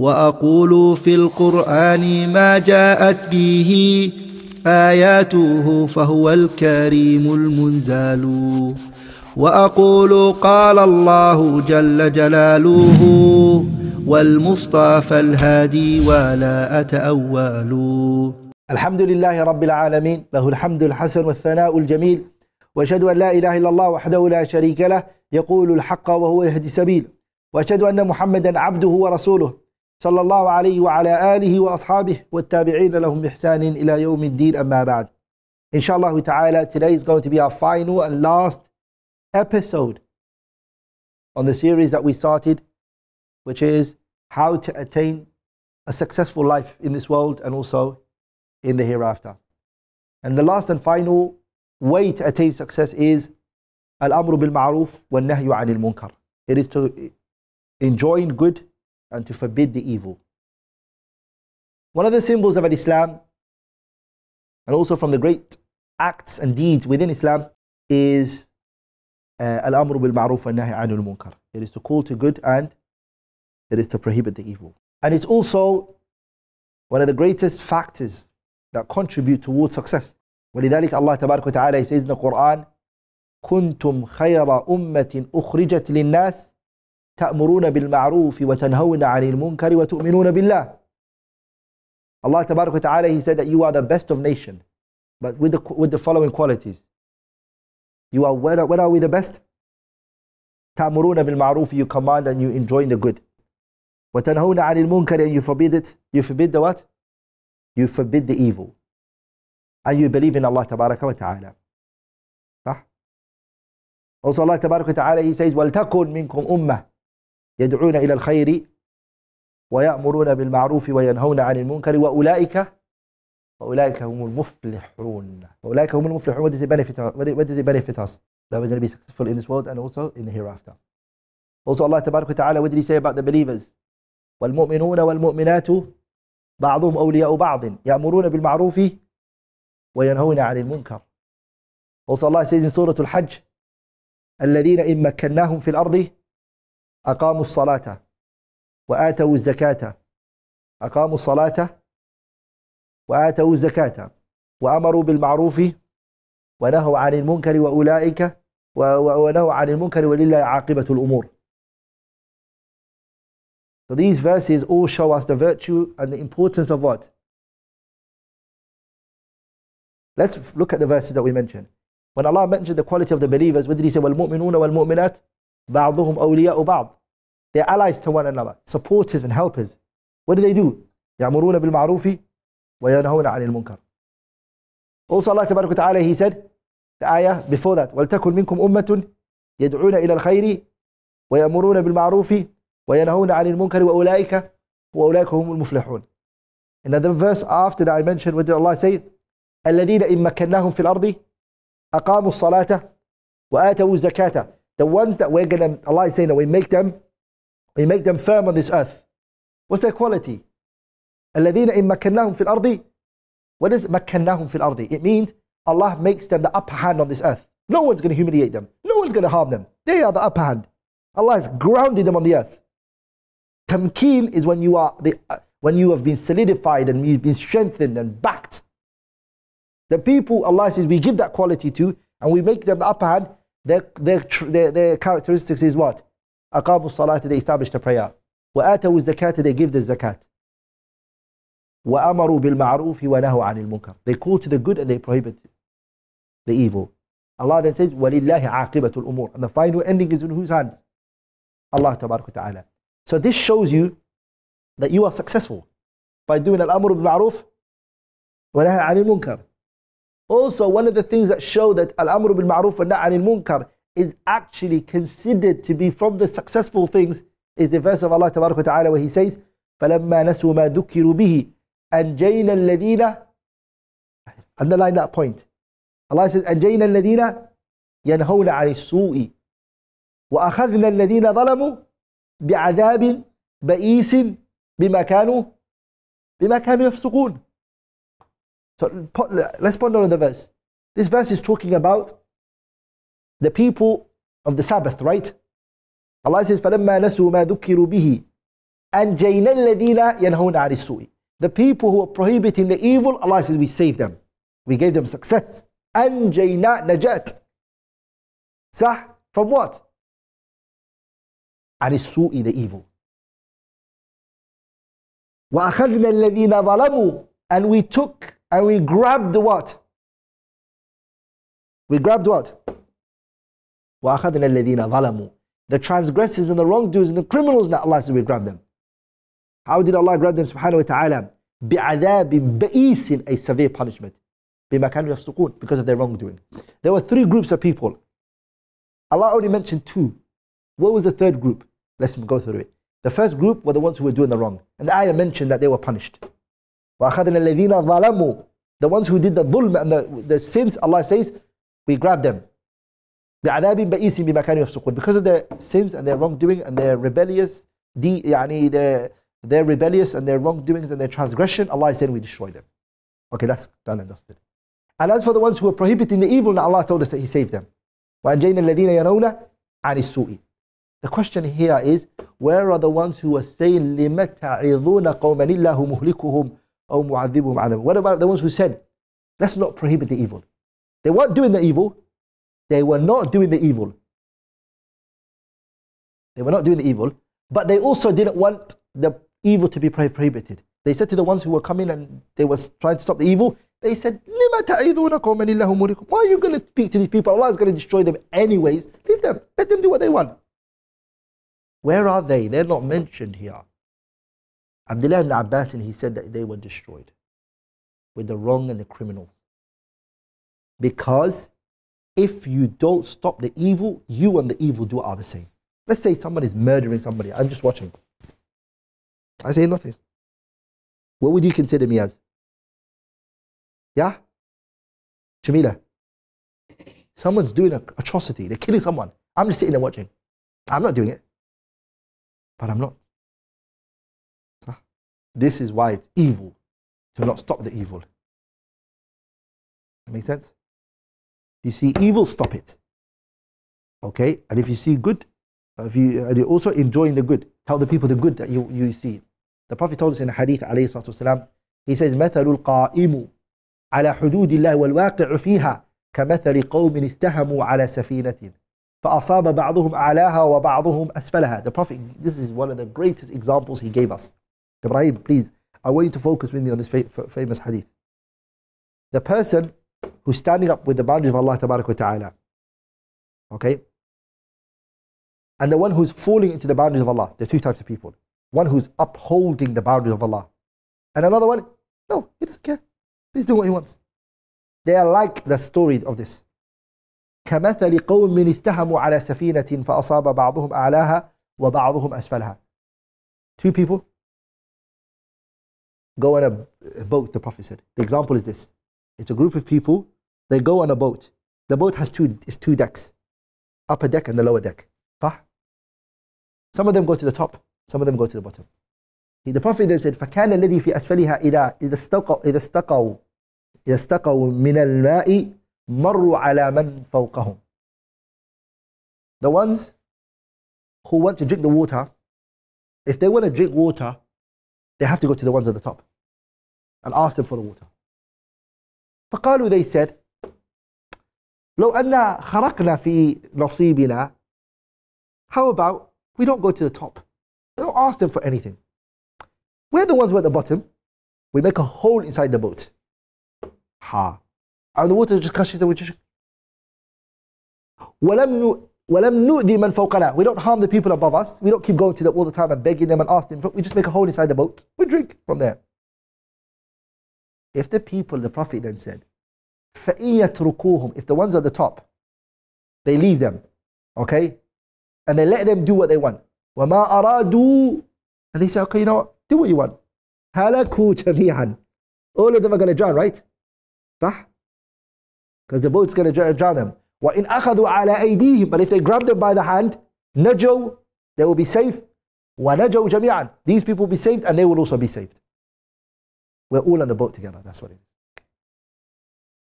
وأقول في القرآن ما جاءت به آياته فهو الكريم المنزال. وأقول قال الله جل جلاله والمصطفى الهادي ولا أتأول. الحمد لله رب العالمين، له الحمد الحسن والثناء الجميل، وأشهد أن لا إله إلا الله وحده لا شريك له يقول الحق وهو يهدي سبيله، وأشهد أن محمدا عبده ورسوله صلى الله عليه وعلى آله وأصحابه والتابعين لهم بإحسان إلى يوم الدين. أما بعد. إن شاء الله تعالى, today is going to be our final and last episode on the series that we started, which is how to attain a successful life in this world and also in the hereafter. And the last and final way to attain success is al-amru bil-ma'ruf wal-nahyu anil munkar. It is to enjoin good and to forbid the evil. One of the symbols of Islam, and also from the great acts and deeds within Islam, is al-amru bil-ma'ruf wal-nahyu anil munkar. It is to call to good and it is to prohibit the evil. And it's also one of the greatest factors that contribute towards success. ولذلك الله تبارك وتعالى says in the Qur'an, كنتم خير أمة أخرجت للناس تأمرون بالمعروف وتنهون عن المنكر وتؤمنون بالله. Allah تبارك وتعالى, he said that you are the best of nation, but with the following qualities. You are, what are we the best? تأمرون بالمعروف, you command and you enjoin the good. وتنهون عن المنكر, and you forbid it. You forbid the what? You forbid the evil. And you believe in Allah Tabaraka wa Ta'ala. Also Allah Tabaraka wa Ta'ala, he says, وَلْتَكُنْ مِنْكُمْ أُمَّةً يَدْعُونَ إِلَى الْخَيْرِ وَيَأْمُرُونَ بِالْمَعْرُوفِ وَيَنْهَوْنَ عَنِ الْمُنْكَرِ وَأُولَئِكَ هُمُ الْمُفْلِحُونَ. وَأُولَئِكَ هُمُ الْمُفْلِحُونَ. What does it benefit us? That we're going to be successful in this world and also in the hereafter. Also Allah Tabaraka wa Ta'ala, what did he say about the believers? وَالْمُؤْمِنُونَ وَالْمُؤْمِنَاتُ بَعْضُهُمْ أَوْلِيَاءُ بَعْضٍ يَأْمُرُونَ بِالْمَعْرُوفِ وَيَنْهَوْنَ عَنِ الْمُنْكَرِ. Also Allah says in Surah Al-Hajj, الَّذِينَ إِن مَّكَّنَّاهُمْ فِي الْأَرْضِ أَقَامُوا الصَّلَاةَ وَآتَوُا الزَّكَاةَ وَأَمَرُوا بِالْمَعْرُوفِ وَنَهَوْا عَنِ الْمُنْكَرِ وَأُولَٰئِكَ وَنَهَوْا عَنِ الْمُنْكَرِ وَلِلَّهِ عَاقِبَةُ الْأُمُورِ. So these verses all show us the virtue and the importance of what? Let's look at the verses that we mentioned. When Allah mentioned the quality of the believers, what did he say? وَالْمُؤْمِنُونَ وَالْمُؤْمِنَاتِ بَعْضُهُم أَوْلِيَاءُ بَعْضٍ. They're allies to one another, supporters and helpers. What do? يَعْمُرُونَ بِالْمَعْرُوفِ وَيَنْهَوْنَ عَنِ الْمُنْكَرِ. Also Allah Tabaraka Ta'ala, he said, the ayah before that, وَلْتَكُنْ مِنْكُمْ أُمَّةٌ يَدْعُونَ إِلَى الْخَيْرِ وَيَأْمُرُونَ بِالْمَعْرُوفِ وَيَنْهَوْنَ عَنِ الْمُنْكَرِ وَأُولَٰئِكَ هُمُ الْمُفْلِحُونَ. Another verse after that I mentioned, what did Allah say? الَّذِينَ إِن مَّكَّنَّاهُمْ فِي الْأَرْضِ أَقَامُوا الصَّلَاةَ وَآتَوُا الزَّكَاةَ. The ones that we're going to, Allah is saying that we make them firm on this earth. What's their quality? الَّذِينَ إِن مَّكَّنَّاهُمْ فِي الْأَرْضِ. What is مَّكَّنَّاهُمْ فِي الْأَرْضِ? It means Allah makes them the upper hand on this earth. No one's going to humiliate them. No one's going to harm them. They are the upper hand. Allah has grounded them on the earth. Tamkeen is when you have been solidified and you've been strengthened and backed. The people Allah says we give that quality to and we make them the upper hand. Their characteristics is what? أقاموا الصلاة, they establish the prayer. وآتوا الزكاة, they give the zakat. وأمروا بالمعروف ونهوا عن المنكر. They call to the good and they prohibit the evil. Allah then says ولله عاقبة الأمور. And the final ending is in whose hands? Allah Tabaraka Ta'ala. So this shows you that you are successful by doing al-amru bil-ma'ruf wa nahy 'anil munkar. Also, one of the things that show that al-amru bil-ma'ruf wa nahy 'anil munkar is actually considered to be from the successful things is the verse of Allah Tabaraka Ta'ala where he says, فَلَمَّا نَسُوا مَا ذُكِّرُوا بِهِ أَنْجَيْنَا الَّذِينَ. Underline that point. Allah says, أَنْجَيْنَا الَّذِينَ يَنْهَوْنَ عَنِ السُّوءِ وَأَخَذْنَا الَّذِينَ ظَلَمُوا بعذاب بئيس بما كانوا يفسقون. So let's ponder on the verse. This verse is talking about the people of the Sabbath, right? Allah says فَلَمَّا نَسُوا مَا ذُكِّرُوا بِهِ أنجينا الذين ينهون عن السوء. The people who are prohibiting the evil, Allah says we saved them. We gave them success. أنجينا, نجات. صح? From what? عن السوء, the evil. وأخذنا الذين ظلموا, and we took and we grabbed what? We grabbed what? وأخذنا الذين ظلموا. The transgressors and the wrongdoers and the criminals, now Allah says we grabbed them. How did Allah grab them subhanahu wa ta'ala? بِعَذَابٍ بَئِيسٍ, a severe punishment. بِمَا كَانُوا يَفْسُقُونَ, because of their wrongdoing. There were three groups of people. Allah only mentioned two. What was the third group? Let's go through it. The first group were the ones who were doing the wrong. And the ayah mentioned that they were punished. وَأَخَذْنَا الَّذِينَ ظَلَمُوا, the ones who did the dhulm and the sins, Allah says, we grabbed them. بِعَذَابٍ بَئِيسٍ بِمَا كَانُوا يَفْسُقُونَ, because of their sins and their wrongdoing and their rebellious, their rebellious and their wrongdoings and their transgression, Allah is saying we destroy them. Okay, that's done and dusted. And as for the ones who are prohibiting the evil, now Allah told us that He saved them. وَأَنْجَيْنَا الَّذِينَ يَنَوْنَ عَنِ السُّوءِ. The question here is, where are the ones who are saying, لِمَ تَعِظُونَ قَوْمًا اللَّهُ مُهْلِكُهُمْ أَوْ مُعَذِّبُهُمْ عَذَابًا. What about the ones who said, let's not prohibit the evil? They weren't doing the evil. They were not doing the evil. They were not doing the evil. But they also didn't want the evil to be prohibited. They said to the ones who were coming and they were trying to stop the evil, they said, لِمَ تَعِظُونَ قَوْمًا اللَّهُ مُهْلِكُهُمْ. Why are you going to speak to these people? Allah is going to destroy them anyways. Leave them. Let them do what they want. Where are they? They're not mentioned here. Abdullah ibn Abbas, and he said that they were destroyed with the wrong and the criminals. Because if you don't stop the evil, you and the evildoer are the same. Let's say someone is murdering somebody. I'm just watching. I say nothing. What would you consider me as? Yeah? Jamila. Someone's doing an atrocity. They're killing someone. I'm just sitting there watching. I'm not doing it. But I'm not. This is why it's evil to not stop the evil. That make sense? You see evil, stop it. Okay? And if you see good, and you're also enjoying the good, tell the people the good that you see. The Prophet told us in the Hadith, والسلام, he says, مَثَلُ الْقَائِمُ عَلَى حُدُودِ اللَّهِ وَالْوَاقِعُ فِيهَا كَمَثَلِ قَوْمٍ اسْتَهَمُوا عَلَى سَفِينَةٍ فَأَصَابَ بَعْضُهُمْ أَعْلَاهَا وَبَعْضُهُمْ أَسْفَلَهَا. The Prophet, this is one of the greatest examples he gave us. Ibrahim, please, I want you to focus with me on this famous hadith. The person who's standing up with the boundaries of Allah Ta'ala, okay? And the one who's falling into the boundaries of Allah. There are two types of people. One who's upholding the boundaries of Allah. And another one, no, he doesn't care. He's doing what he wants. They are like the story of this. كَمَثَلِ قَوْمٍ اسْتَهَمُوا عَلَى سَفِينَةٍ فَأَصَابَ بَعْضُهُمْ أَعْلَاهَا وَبَعْضُهُم أَسْفَلَهَا. Two people go on a boat, the Prophet said. The example is this. It's a group of people, they go on a boat. The boat has two decks, upper deck and the lower deck. Some of them go to the top, some of them go to the bottom. The Prophet then said, فَكَانَ الَّذِي فِي أَسْفَلِهَا إِذَا اسْتَقَوْا مِنَ الْمَاءِ مَرُّوا عَلَى مَنْ فَوْقَهُمْ. The ones who want to drink the water, if they want to drink water, they have to go to the ones at the top and ask them for the water. فَقَالُوا, they said, لَوْ أَنَّا خَرَقْنَا فِي نَصِيبِنَا. How about we don't go to the top, we don't ask them for anything. We're the ones who are at the bottom, we make a hole inside the boat. Ha. And the water just crashes away. وَلَمْ نُؤْذِي مَنْ فَوْقَنَا. We don't harm the people above us, we don't keep going to them all the time and begging them and asking them, we just make a hole inside the boat, we drink from there. If the people, the Prophet then said, فَإِنْ يَتْرُكُوهُمْ. If the ones at the top, they leave them, okay? And they let them do what they want. وَمَا أَرَادُوا. And they say, okay, you know what? Do what you want. هَلَكُوا جَمِيعًا. All of them are going to drown, right? صح? Because the boat's going to drown them. وَإِنْ أَخَذُوا عَلَىٰ أَيْدِيهِمْ. But if they grab them by the hand, نَجَوْا, they will be safe. وَنَجَوْا جَمِيعًا. These people will be saved and they will also be saved. We're all on the boat together, that's what it is.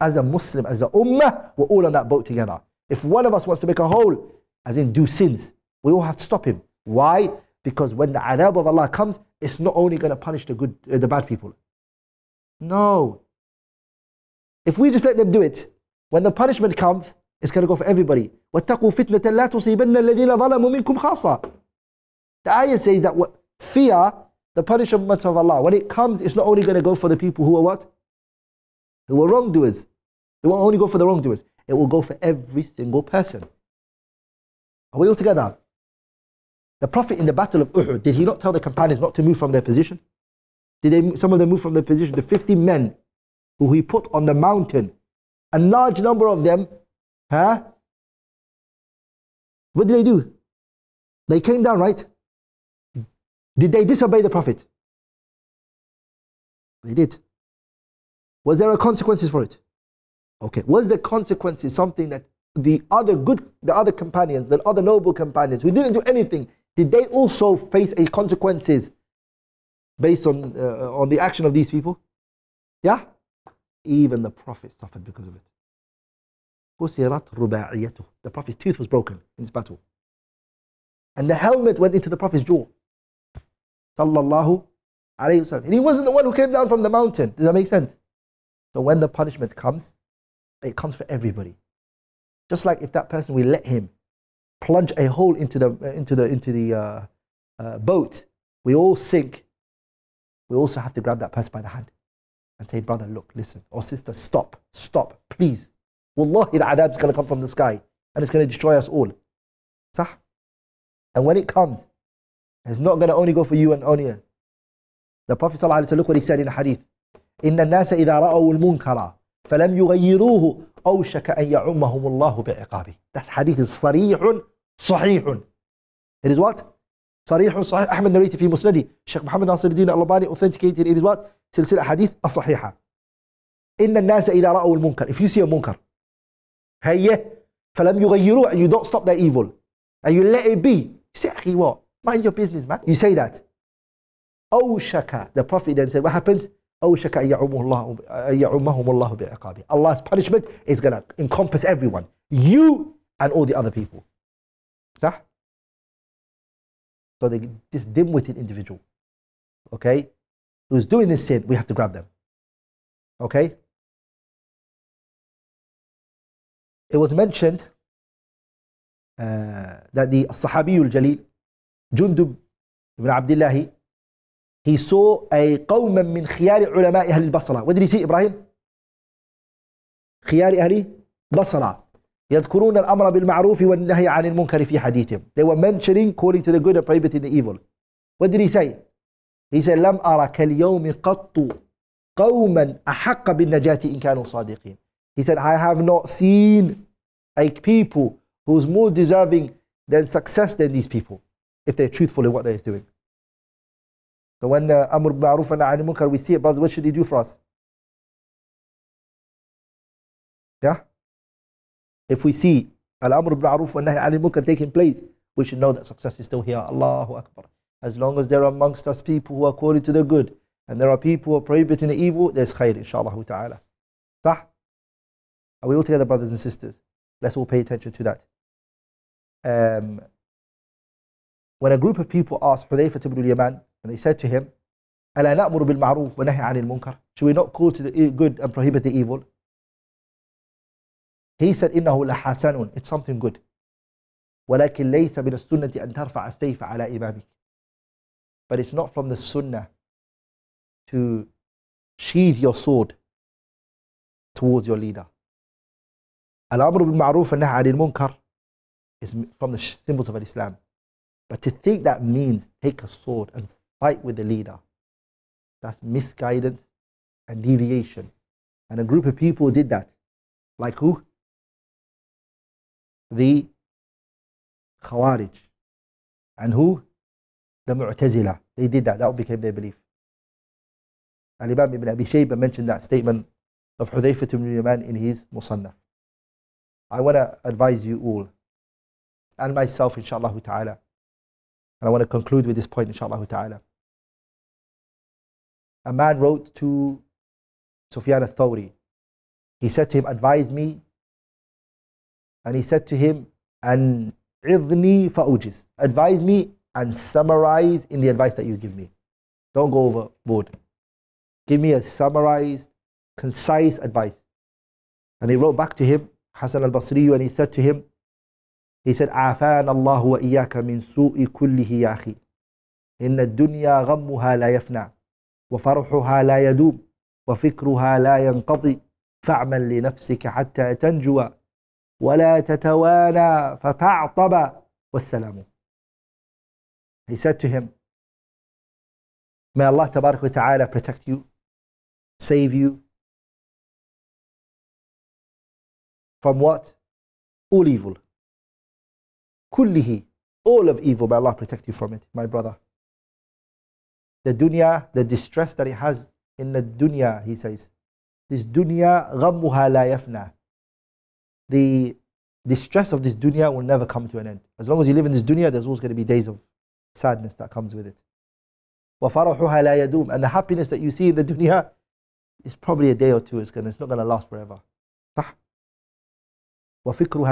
As a Muslim, as a ummah, we're all on that boat together. If one of us wants to make a hole, as in do sins, we all have to stop him. Why? Because when the adab of Allah comes, it's not only going to punish the bad people. No. If we just let them do it, when the punishment comes, it's going to go for everybody. وَاتَّقُوا فِتْنَةً لَا تُصِيبَنَّ الَّذِينَ ظَلَمُوا مِنْكُمْ خَاصَّةً. The ayah says that fear the punishment of Allah. When it comes, it's not only going to go for the people who are what? Who are wrongdoers. It won't only go for the wrongdoers. It will go for every single person. Are we all together? The Prophet in the Battle of Uhud, did he not tell the companions not to move from their position? Did they, some of them move from their position? The 50 men who he put on the mountain, a large number of them, what did they do? They came down, right? Did they disobey the Prophet? They did. Was there consequences for it? Okay. Was the consequences something that the other companions, the other noble companions who didn't do anything, did they also face a consequences based on the action of these people? Yeah? Even the Prophet suffered because of it. The Prophet's tooth was broken in this battle. And the helmet went into the Prophet's jaw. Sallallahu alayhi wasallam. And he wasn't the one who came down from the mountain. Does that make sense? So when the punishment comes, it comes for everybody. Just like if that person, we let him plunge a hole into the boat, we all sink. We also have to grab that person by the hand and say, brother, look, listen, or sister, stop, please. Wallahi, the adab is going to come from the sky and it's going to destroy us all. Sah? And when it comes, it's not going to only go for you and only you. The Prophet ﷺ, look what he said in the hadith. إِنَّ النَّاسَ إِذَا رَأَوُوا الْمُنْكَرَ فَلَمْ يُغَيِّرُوهُ أَوْشَكَ أَنْ يَعُمَّهُمُ اللَّهُ بِعِقَابِهِ. That hadith is صريح صحيح. It is what? صريح صحيح. Ahmed narrated في مسندي. Sheikh Muhammad Nasiruddin al-Albani authenticated. It is what? سلسلة حديث الصحيحة. إِنَّ النَّاسَ إِذَا رَأَوُوا الْمُنْكَرَ. If you see a munkar, هَيَّهِ فَلَمْ يُغَيِّرُوهُ, and you don't stop that evil, and you let it be. You say, akhi, what? Mind your business, man. You say that. أَوْشَكَ. The Prophet then said, what happens? أوشك أن يعمهم الله بعقابه. Allah's punishment is going to encompass everyone, you and all the other people. صح? So this dim-witted individual, okay, who's doing this sin, we have to grab them. Okay? It was mentioned that the Sahabi al-Jalil, Jundub ibn Abdillahi, he saw a قوما من خيار علماء أهل البصرة. What did he see, Ibrahim? خيار أهل البصرة يذكرون الأمر بالمعروف والنهي عن المنكر في حديثهم. They were mentioning calling to the good and prohibiting the evil. What did he say? He said لم أرى كاليوم قط قوما أحق بالنجاة إن كانوا صادقين. He said I have not seen a people who's more deserving than success than these people if they're truthful in what they're doing. So when Amr ibn Ma'ruf and Nahy Munkar, we see it, brothers, what should he do for us? Yeah? If we see Al-Amr ibn Ma'ruf and Nahy Munkar taking place, we should know that success is still here. Allahu Akbar. As long as there are amongst us people who are calling to the good, and there are people who are prohibiting the evil, there's khair, inshallah ta'ala. Sah? Are we all together, brothers and sisters? Let's all pay attention to that. When a group of people asked Hudhayfah ibn al-Yaman, and they said to him, أَلَا نَأْمُرُ بِالْمَعْرُوفِ وَنَهِي عَنِ الْمُنْكَرِ. Should we not call to the good and prohibit the evil? He said, إِنَّهُ لَحَسَنٌ. It's something good. وَلَكِنْ لَيْسَ مِنَ السُّنَّةِ أَنْ تَرْفَعَ السَّيْفَ عَلَىٰ إِمَامِكَ. But it's not from the sunnah to sheathe your sword towards your leader. الأمر بالمعروف والنهي عن المنكر is from the symbols of Islam. But to think that means take a sword and fight with the leader, that's misguidance and deviation. And a group of people did that. Like who? The Khawarij. And who? The Mu'tazila. They did that. That became their belief. Al-Imam ibn Abi Shaybah mentioned that statement of Hudhayfah ibn al-Yaman in his Musannaf. I want to advise you all, and myself, inshallah ta'ala. And I want to conclude with this point, inshallah ta'ala. A man wrote to Sufyan al-Thawri. He said to him, advise me. And he said to him, An idhni fa'ujiz. Advise me and summarize in the advice that you give me. Don't go overboard. Give me a summarized, concise advice. And he wrote back to him, Hassan al-Basri, and he said to him, he said, عَافَانَ اللَّهُ وَإِيَّاكَ مِنْ سُوءِ كُلِّهِ يَا أَخِي إِنَّ الدُّنْيَا غَمُّهَا لَا يَفْنَى وَفَرْحُهَا لَا يَدُومُ وَفِكْرُهَا لَا يَنْقَضِي فَاعْمَلْ لِنَفْسِكَ حَتَّى تَنْجُوَ وَلَا تَتَوَانَى فَتَعْطَبَ وَالسَّلَامُ. He said to him, may Allah Tabarak wa Ta'ala protect you, save you from what? All evil. Kullihi, all of evil, may Allah protect you from it, my brother. The dunya, the distress that it has in the dunya, he says, this dunya ghammuha la yafna. The distress of this dunya will never come to an end. As long as you live in this dunya, there's always going to be days of sadness that comes with it. وَفَرَحُهَا لَا يَدُومُ. And the happiness that you see in the dunya is probably a day or two, it's not going to last forever. وَفِكْرُهَا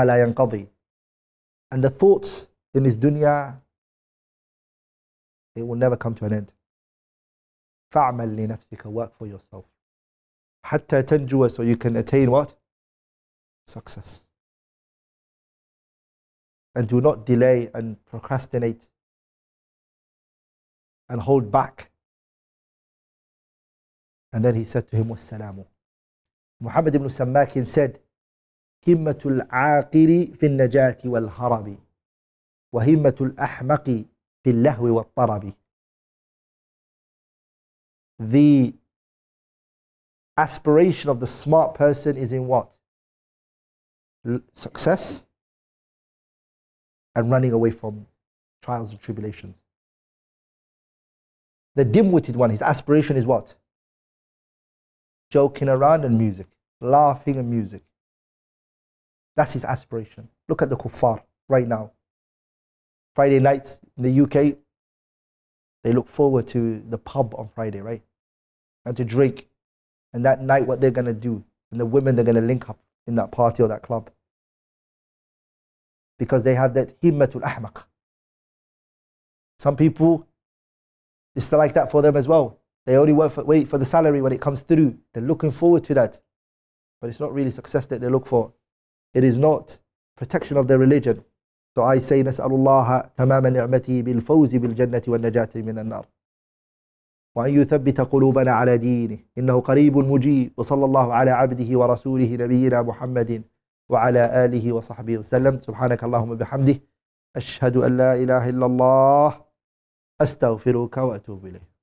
لَا يَنْقَضِي. And the thoughts in this dunya, it will never come to an end. فَعْمَلْ لِنَفْسِكَ, work for yourself. حَتَّى تَنْجُوَ, so you can attain what? Success. And do not delay and procrastinate and hold back. And then he said to him, wassalamu. Muhammad ibn Sammakin said, همة العاقل في النجاة والهرب وهمة الأحمق في اللهو والطرب. The aspiration of the smart person is in what? Success and running away from trials and tribulations. The dim-witted one, his aspiration is what? Joking around and music, laughing and music. That's his aspiration. Look at the kuffar right now. Friday nights in the UK, they look forward to the pub on Friday, right? And to drink. And that night, what they're going to do, and the women, they're going to link up in that party or that club. Because they have that himmatul ahmaq. Some people, it's like that for them as well. They only wait for the salary when it comes through. They're looking forward to that. But it's not really success that they look for. It is not protection of their religion. So I say, Nas'alullaha tamama ni'mati bil fawzi bil jannati wal najati min an-nar. Wa an yuthabbita qulubana ala deenihi. Innahu qareebun mujib. Wa sallallahu ala abdihi wa rasulihi nabiyyina Muhammadin wa ala alihi wa sahbihi wa sallam. Subhanakallahumma bihamdih. Ashhadu an la ilaha illallah. أستغفرك وأتوب إليه.